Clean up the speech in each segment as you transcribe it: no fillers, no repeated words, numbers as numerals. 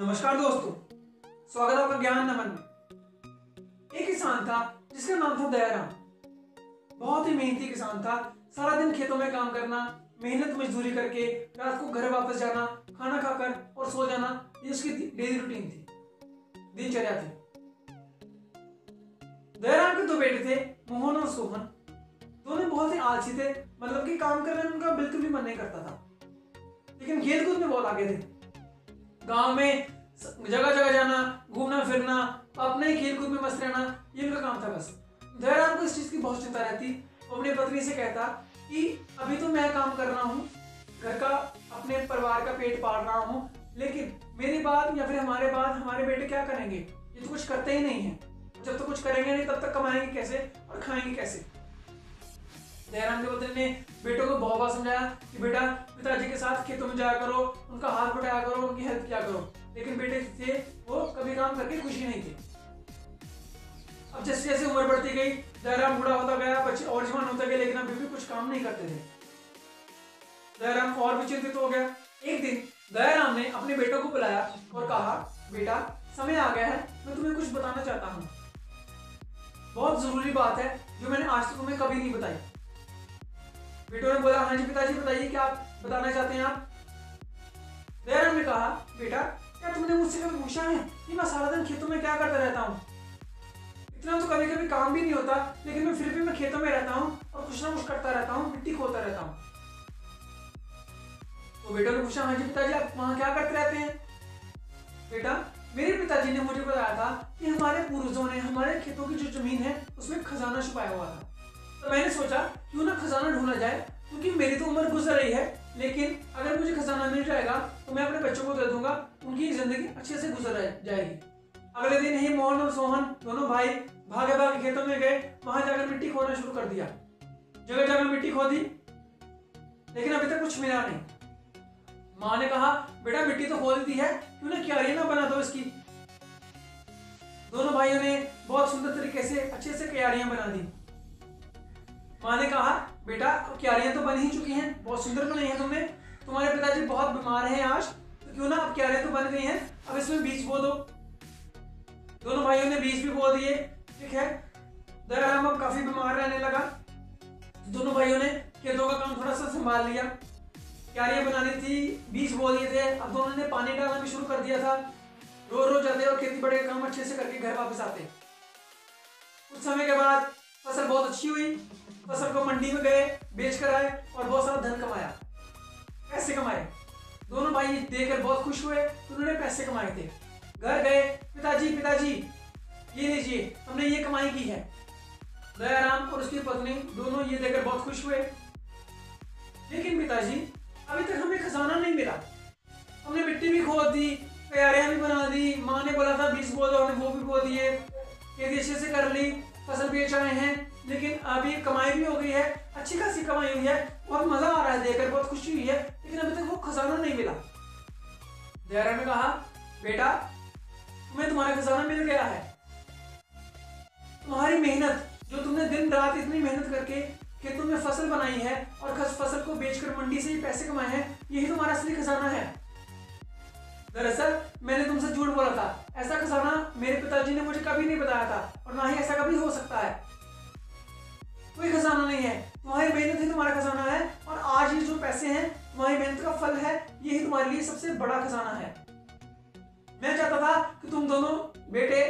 नमस्कार दोस्तों, स्वागत है आपका ज्ञान नमन में। एक किसान था जिसका नाम था दयाराम। बहुत ही मेहनती किसान था। सारा दिन खेतों में काम करना, मेहनत मजदूरी करके रात को घर वापस जाना, खाना खाकर और सो जाना, ये उसकी डेली रूटीन थी, दिनचर्या थी। दयाराम के दो बेटे थे, मोहन और सोहन। दोनों बहुत ही आलसी थे, मतलब कि काम करने में उनका बिल्कुल भी मन नहीं करता था, लेकिन खेल कूद में बहुत आगे थे। गांव में जगह जगह जाना, घूमना फिरना, अपने ही खेलकूद में मस्त रहना, ये उनका काम था। बस दयाराम को इस चीज़ की बहुत चिंता रहती। वो अपनी पत्नी से कहता कि अभी तो मैं काम कर रहा हूँ, घर का अपने परिवार का पेट पाल रहा हूँ, लेकिन मेरे बाद या फिर हमारे बाद हमारे बेटे क्या करेंगे? ये तो कुछ करते ही नहीं है। जब तक तो कुछ करेंगे नहीं, तब तक कमाएंगे कैसे और खाएंगे कैसे? दयाराम की पत्नी ने बेटों को बहुत बार समझाया कि बेटा, पिताजी के साथ खेतों में जाया करो, उनका हाथ बटाया करो, उनकी हेल्प किया करो, लेकिन बेटे थे वो कभी काम करके खुशी नहीं थे। अब जैसे जैसे उम्र बढ़ती गई, दयाराम बूढ़ा होता गया, बच्चे और जवान होते गए, लेकिन अभी भी कुछ काम नहीं करते थे। दयाराम और भी चिंतित हो गया। एक दिन दयाराम ने अपने बेटों को बुलाया और कहा, बेटा समय आ गया है, मैं तुम्हें कुछ बताना चाहता हूँ। बहुत जरूरी बात है जो मैंने आज तक तुम्हें कभी नहीं बताई। बेटों ने बोला, हाँ जी पिताजी बताइए, क्या आप बताना चाहते हैं आप? दयाराम ने कहा, बेटा क्या तुमने मुझसे कभी पूछा है कि मैं सारा दिन खेतों में क्या करता रहता हूँ? इतना तो कभी कभी काम भी नहीं होता, लेकिन मैं फिर भी मैं खेतों में रहता हूँ और कुछ ना कुछ करता रहता हूँ, मिट्टी खोता रहता हूँ। तो बेटों ने पूछा, हाँ जी पिताजी आप वहाँ क्या करते रहते हैं? बेटा मेरे पिताजी ने मुझे बताया था कि हमारे पूर्वजों ने हमारे खेतों की जो जमीन है उसमें खजाना छुपाया हुआ था, तो मैंने सोचा क्यों ना खजाना ढूंढा जाए, क्योंकि मेरी तो उम्र गुजर रही है, लेकिन अगर मुझे खजाना मिल जाएगा तो मैं अपने बच्चों को दे दूंगा, उनकी जिंदगी अच्छे से गुजर जाएगी। अगले दिन ही मोहन और सोहन दोनों भाई भागे भागे खेतों में गए। वहां जाकर मिट्टी खोदना शुरू कर दिया, जगह जगह मिट्टी खोदी, लेकिन अभी तक कुछ मिला नहीं। माँ ने कहा, बेटा मिट्टी तो खोद दी है, क्यों ना क्यारी ना बना दो इसकी। दोनों भाइयों ने बहुत सुंदर तरीके से अच्छे से क्यारियां बना दी। माँ ने कहा, बेटा क्यारियां तो बन ही चुकी हैं, बहुत सुंदर बनाई है तुमने, तुम्हारे पिताजी बहुत बीमार हैं आज, तो क्यों ना अब क्यारियां तो बन गई हैं, अब इसमें बीज बो दो। दोनों भाइयों ने बीज भी बो दिए। ठीक है, दयाराम अब काफी बीमार रहने लगा। दोनों भाइयों ने खेतों का काम थोड़ा सा संभाल लिया, क्यारियां बनानी थी, बीज बो दिए थे, अब दोनों ने पानी डालना भी शुरू कर दिया था। रोज रोज जाते और खेती बड़े काम अच्छे से करके घर वापस आते। कुछ समय के बाद फसल बहुत अच्छी हुई, फसल को मंडी में गए, बेच कर आए और बहुत सारा धन कमाया। पैसे कमाए, दोनों भाई देखकर बहुत खुश हुए, उन्होंने पैसे कमाए थे। घर गए, पिताजी पिताजी ये लीजिए, हमने ये कमाई की है। दयाराम और उसकी पत्नी दोनों ये देखकर बहुत खुश हुए, लेकिन पिताजी अभी तक हमें खजाना नहीं मिला, हमने मिट्टी भी खोद दी, क्यारियां भी बना दी, माँ ने बोला था बीज बो दो, हमने वो भी बो दिए, खेती अच्छे से कर ली, फसल बेच आए हैं, लेकिन अभी कमाई भी हो गई है, अच्छी खासी कमाई हुई है, बहुत मजा आ रहा है, देखकर बहुत खुशी हुई है, लेकिन अभी तक वो खजाना नहीं मिला। दयाराम ने कहा, बेटा तुम्हें तुम्हारा खजाना मिल गया है, तुम्हारी मेहनत जो तुमने दिन रात इतनी मेहनत करके खेतों में फसल बनाई है और फसल को बेचकर मंडी से ही पैसे कमाए हैं, यही तुम्हारा असली खजाना है। दरअसल मैंने तुमसे झूठ बोला था, ऐसा खजाना मेरे पिताजी ने मुझे कभी नहीं बताया था और ना ही ऐसा कभी हो सकता है। कोई खजाना नहीं है, तुम्हारी मेहनत ही तुम्हारा खजाना है, और आज ये जो पैसे हैं तुम्हारी मेहनत का फल है, यही तुम्हारे लिए सबसे बड़ा खजाना है। मैं चाहता था कि तुम दोनों बेटे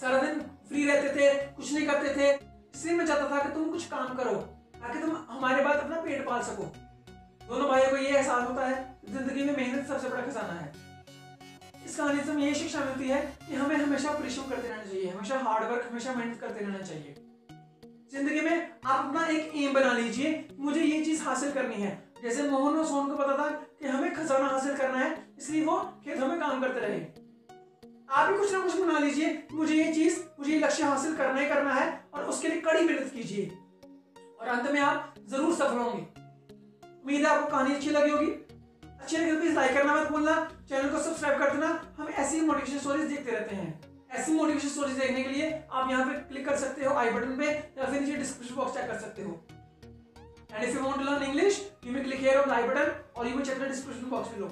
सारा दिन फ्री रहते थे, कुछ नहीं करते थे, इसलिए मैं चाहता था कि तुम कुछ काम करो ताकि तुम हमारे बाद अपना पेट पाल सको। दोनों भाइयों को ये एहसास होता है, जिंदगी में मेहनत सबसे बड़ा खजाना है। इस कहानी से हमें ये शिक्षा मिलती है कि हमें हमेशा परिश्रम करते रहना चाहिए, हमेशा हार्डवर्क, हमेशा मेहनत करते रहना चाहिए। जिंदगी में आप अपना एक एम बना लीजिए, मुझे ये चीज हासिल करनी है। जैसे मोहन और सोहन को पता था कि हमें खजाना हासिल करना है, इसलिए वो खेतों में काम करते रहे। आप भी कुछ ना कुछ बना लीजिए, मुझे ये लक्ष्य हासिल करना ही करना है, और उसके लिए कड़ी मेहनत कीजिए और अंत में आप जरूर सफल होंगे। उम्मीद है आपको कहानी अच्छी लगी होगी। अच्छी लगी तो प्लीज लाइक करना मत भूलना, चैनल को सब्सक्राइब कर देना। हम ऐसी मोटिवेशन स्टोरीज देखते रहते हैं। ऐसी मोटिवेशन स्टोरीज देखने के लिए आप यहाँ पे क्लिक कर सकते हो आई बटन पे, या फिर नीचे डिस्क्रिप्शन बॉक्स चेक कर सकते हो। And if you want to learn English, you may click here on I button और you may check the description box below.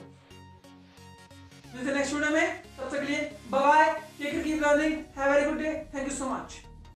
मिलते हैं नेक्स्ट वीडियो में, तब तक के लिए bye bye, take care, keep learning, have a very good day, thank you so much.